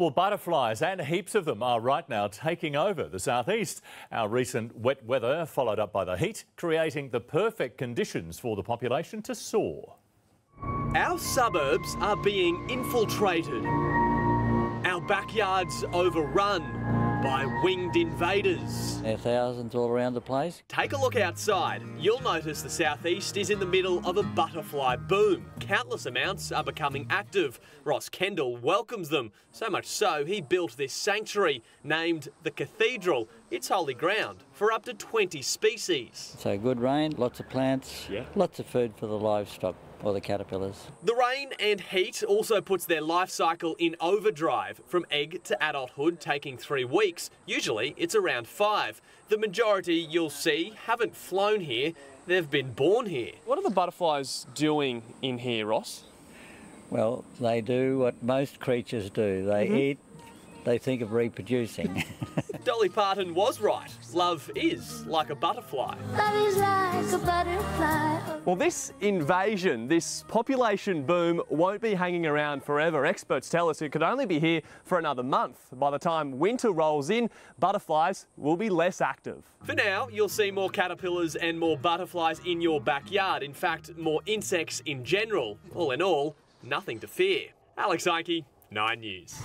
Well, butterflies, and heaps of them, are right now taking over the southeast. Our recent wet weather, followed up by the heat, creating the perfect conditions for the population to soar. Our suburbs are being infiltrated. Our backyards overrun by winged invaders. There are thousands all around the place. Take a look outside. You'll notice the southeast is in the middle of a butterfly boom. Countless amounts are becoming active. Ross Kendall welcomes them, so much so he built this sanctuary named the Cathedral. It's holy ground for up to 20 species. So good rain, lots of plants, lots of food for the livestock or the caterpillars. The rain and heat also puts their life cycle in overdrive, from egg to adulthood taking 3 weeks. Usually it's around 5. The majority you'll see haven't flown here. They've been born here. What are the butterflies doing in here, Ross? Well, they do what most creatures do. They eat, they think of reproducing. Dolly Parton was right. Love is like a butterfly. Love is like a butterfly. Well, this invasion, this population boom, won't be hanging around forever. Experts tell us it could only be here for another month. By the time winter rolls in, butterflies will be less active. For now, you'll see more caterpillars and more butterflies in your backyard. In fact, more insects in general. All in all, nothing to fear. Alex Einke, 9 News.